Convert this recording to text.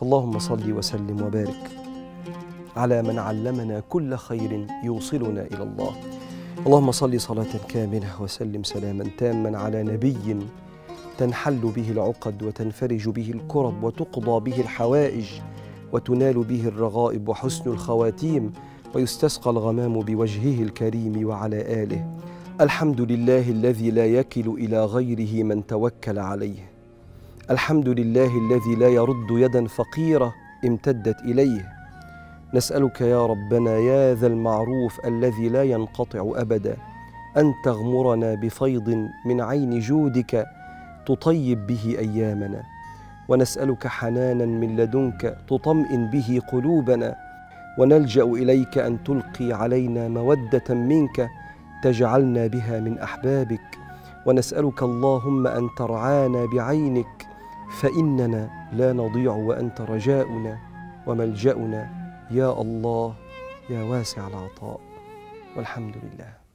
فاللهم صل وسلم وبارك على من علمنا كل خير يوصلنا إلى الله. اللهم صل صلاة كاملة وسلم سلاما تاما على نبي تنحل به العقد وتنفرج به الكرب وتقضى به الحوائج وتنال به الرغائب وحسن الخواتيم ويستسقى الغمام بوجهه الكريم وعلى آله. الحمد لله الذي لا يكل إلى غيره من توكل عليه. الحمد لله الذي لا يرد يدا فقيرة امتدت إليه. نسألك يا ربنا يا ذا المعروف الذي لا ينقطع أبدا أن تغمرنا بفيض من عين جودك تطيب به أيامنا، ونسألك حنانا من لدنك تطمئن به قلوبنا، ونلجأ إليك أن تلقي علينا مودة منك تجعلنا بها من أحبابك، ونسألك اللهم أن ترعانا بعينك فإننا لا نضيع وأنت رجاؤنا وملجأنا يا الله يا واسع العطاء. والحمد لله.